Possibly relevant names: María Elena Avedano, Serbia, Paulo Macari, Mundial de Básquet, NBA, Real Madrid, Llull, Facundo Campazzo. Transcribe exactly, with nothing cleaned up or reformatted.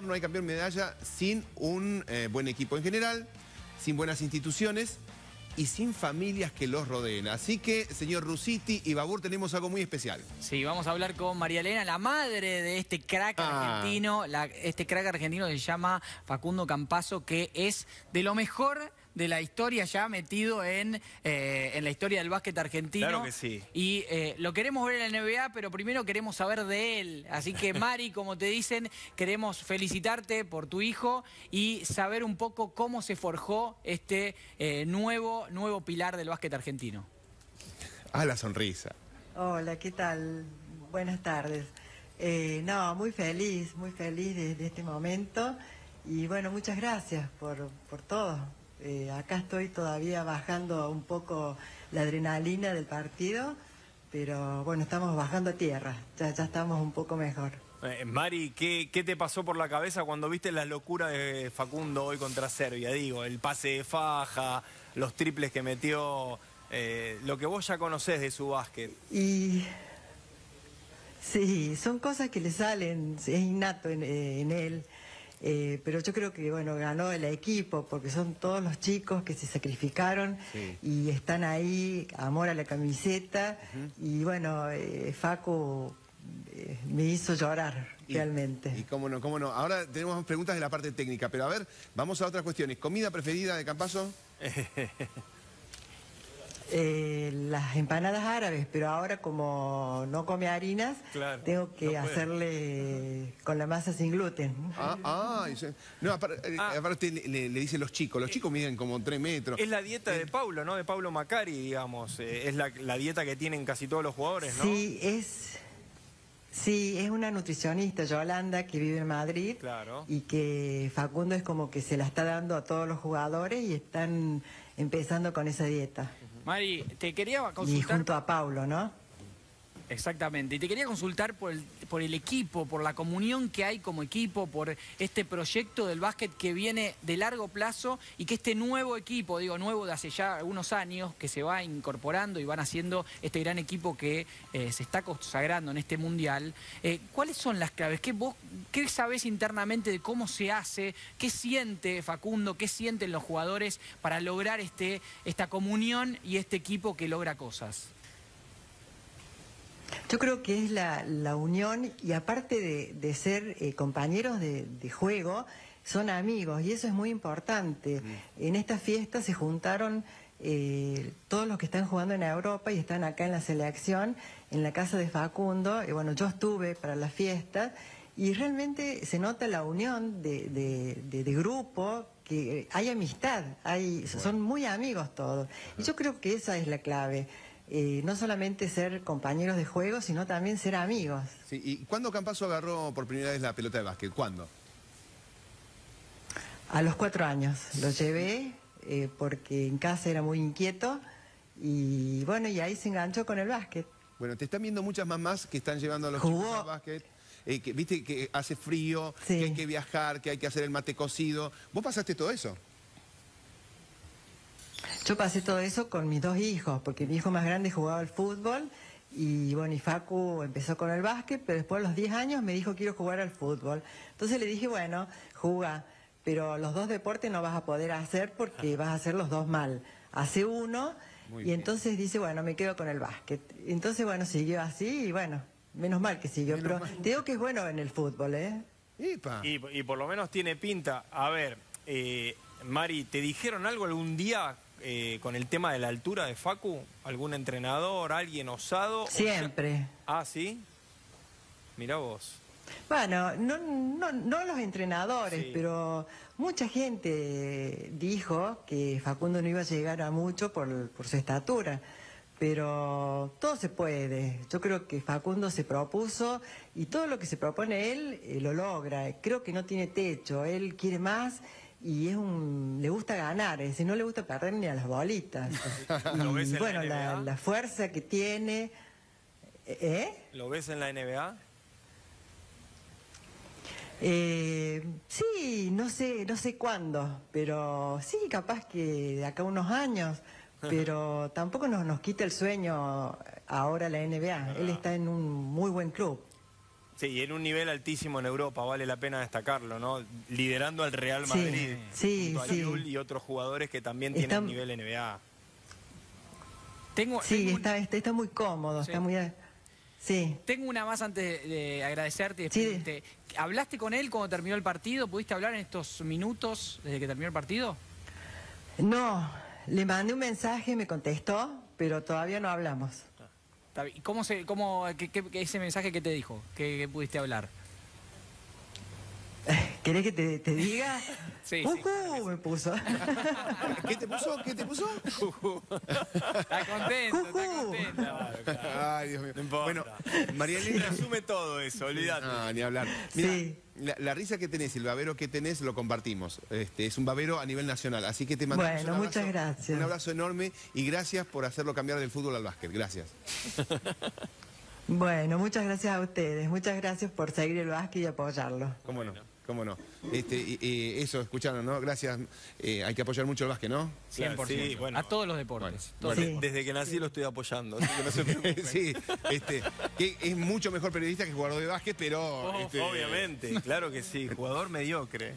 No hay campeón medalla sin un eh, buen equipo en general, sin buenas instituciones y sin familias que los rodeen. Así que, señor Rusiti y Babur, tenemos algo muy especial. Sí, vamos a hablar con María Elena, la madre de este crack ah. argentino. La, este crack argentino se llama Facundo Campazzo, que es de lo mejor de la historia, ya metido en, eh, en la historia del básquet argentino. Claro que sí. Y eh, lo queremos ver en la N B A, pero primero queremos saber de él. Así que, Mari, como te dicen, queremos felicitarte por tu hijo y saber un poco cómo se forjó este eh, nuevo, nuevo pilar del básquet argentino. Ah, la sonrisa. Hola, ¿qué tal? Buenas tardes. Eh, no, muy feliz, muy feliz desde este momento. Y bueno, muchas gracias por, por todo. Eh, acá estoy todavía bajando un poco la adrenalina del partido, pero bueno, estamos bajando a tierra, ya, ya estamos un poco mejor. Eh, Mari, ¿qué, ¿qué te pasó por la cabeza cuando viste la locura de Facundo hoy contra Serbia? Digo, el pase de faja, los triples que metió, eh, lo que vos ya conocés de su básquet. Y sí, son cosas que le salen, es innato en, en él. Eh, pero yo creo que, bueno, ganó el equipo, porque son todos los chicos que se sacrificaron, sí, y están ahí, amor a la camiseta. Uh-huh. Y bueno, eh, Facu eh, me hizo llorar, y, realmente. Y cómo no, cómo no. Ahora tenemos preguntas de la parte técnica, pero a ver, vamos a otras cuestiones. ¿Comida preferida de Campazzo? Eh, las empanadas árabes, pero ahora como no come harinas, claro, tengo que no hacerle con la masa sin gluten. Ah, ah, no, aparte, ah. aparte le, le dicen los chicos, los chicos miden como tres metros. Es la dieta eh. de Paulo, ¿no? De Paulo Macari, digamos. Eh, es la, la dieta que tienen casi todos los jugadores, ¿no? Sí, es... Sí, es una nutricionista, Yolanda, que vive en Madrid, claro, y que Facundo es como que se la está dando a todos los jugadores y están empezando con esa dieta. Mari, te quería consultar... Y junto a Paulo, ¿no? Exactamente. Y te quería consultar por el, por el equipo, por la comunión que hay como equipo, por este proyecto del básquet que viene de largo plazo y que este nuevo equipo, digo, nuevo de hace ya algunos años, que se va incorporando y van haciendo este gran equipo que eh, se está consagrando en este Mundial. Eh, ¿Cuáles son las claves? ¿Qué, vos, ¿Qué sabés internamente de cómo se hace? ¿Qué siente Facundo? ¿Qué sienten los jugadores para lograr este, esta comunión y este equipo que logra cosas? Yo creo que es la, la unión, y aparte de, de ser eh, compañeros de, de juego, son amigos, y eso es muy importante. Mm. En esta fiesta se juntaron eh, todos los que están jugando en Europa y están acá en la selección, en la casa de Facundo, y bueno, yo estuve para la fiesta, y realmente se nota la unión de, de, de, de grupo, que hay amistad, hay, bueno, son muy amigos todos. Ajá. Y yo creo que esa es la clave. Eh, no solamente ser compañeros de juego, sino también ser amigos. Sí. ¿Y cuándo Campazzo agarró por primera vez la pelota de básquet? ¿Cuándo? A los cuatro años. Lo llevé eh, porque en casa era muy inquieto y bueno, y ahí se enganchó con el básquet. Bueno, te están viendo muchas mamás que están llevando a los Jugó... chicos al básquet. Eh, que, viste que hace frío, sí, que hay que viajar, que hay que hacer el mate cocido. ¿Vos pasaste todo eso? Yo pasé todo eso con mis dos hijos, porque mi hijo más grande jugaba al fútbol y bueno, y Facu empezó con el básquet, pero después a los diez años me dijo quiero jugar al fútbol. Entonces le dije, bueno, juega, pero los dos deportes no vas a poder hacer porque vas a hacer los dos mal. Hace uno Muy y bien. Entonces dice, bueno, me quedo con el básquet. Entonces, bueno, siguió así y bueno, menos mal que siguió, menos pero mal. Te digo que es bueno en el fútbol, ¿eh? Y, y por lo menos tiene pinta. A ver, eh, Mari, ¿te dijeron algo algún día? Eh, con el tema de la altura de Facu, ¿algún entrenador, alguien osado? Siempre. Ah, ¿sí? Mirá vos. Bueno, no, no, no los entrenadores, sí, pero mucha gente dijo que Facundo no iba a llegar a mucho por, por su estatura. Pero todo se puede. Yo creo que Facundo se propuso y todo lo que se propone él eh, lo logra. Creo que no tiene techo, él quiere más. Y es un, le gusta ganar, es decir, no le gusta perder ni a las bolitas. ¿Lo ves en bueno, la, la fuerza que tiene... ¿Eh? ¿Lo ves en la N B A? Eh, sí, no sé, no sé cuándo, pero sí, capaz que de acá a unos años, pero tampoco nos, nos quita el sueño ahora la N B A. Él está en un muy buen club. Sí, y en un nivel altísimo en Europa, vale la pena destacarlo, ¿no? Liderando al Real Madrid, sí, junto sí, a Llull sí. y otros jugadores que también está... tienen nivel N B A. Tengo, sí, tengo está, un... está, está muy cómodo, sí. está muy... Sí. Tengo una más antes de agradecerte. Sí. ¿Hablaste con él cuando terminó el partido? ¿Pudiste hablar en estos minutos desde que terminó el partido? No, le mandé un mensaje, me contestó, pero todavía no hablamos. ¿Y cómo se, cómo, qué, qué, ese mensaje que te dijo? ¿Qué, qué pudiste hablar? ¿Querés que te, te diga? Sí, uh, sí. Uh, me puso. ¿Qué te puso? ¿Qué te puso? Está contento, uh, está contento. Claro, claro. Ay, Dios mío. No bueno, María Elena sí. asume todo eso, olvídate. No, ni hablar. Mirá, sí. la, la risa que tenés y el babero que tenés lo compartimos. Este, es un babero a nivel nacional, así que te mandamos bueno, un abrazo. Muchas gracias. Un abrazo enorme y gracias por hacerlo cambiar del fútbol al básquet. Gracias. Bueno, muchas gracias a ustedes. Muchas gracias por seguir el básquet y apoyarlo. ¿Cómo no? ¿Cómo no? Este, y, y eso, escucharon, ¿no? Gracias. Eh, hay que apoyar mucho el básquet, ¿no? cien por ciento. Sí, bueno. A todos los deportes. Bueno, todos sí. los deportes. Desde que nací sí. lo estoy apoyando. Así que no se preocupen. Sí, este, que es mucho mejor periodista que jugador de básquet, pero... Oh, este, obviamente, claro que sí. Jugador mediocre.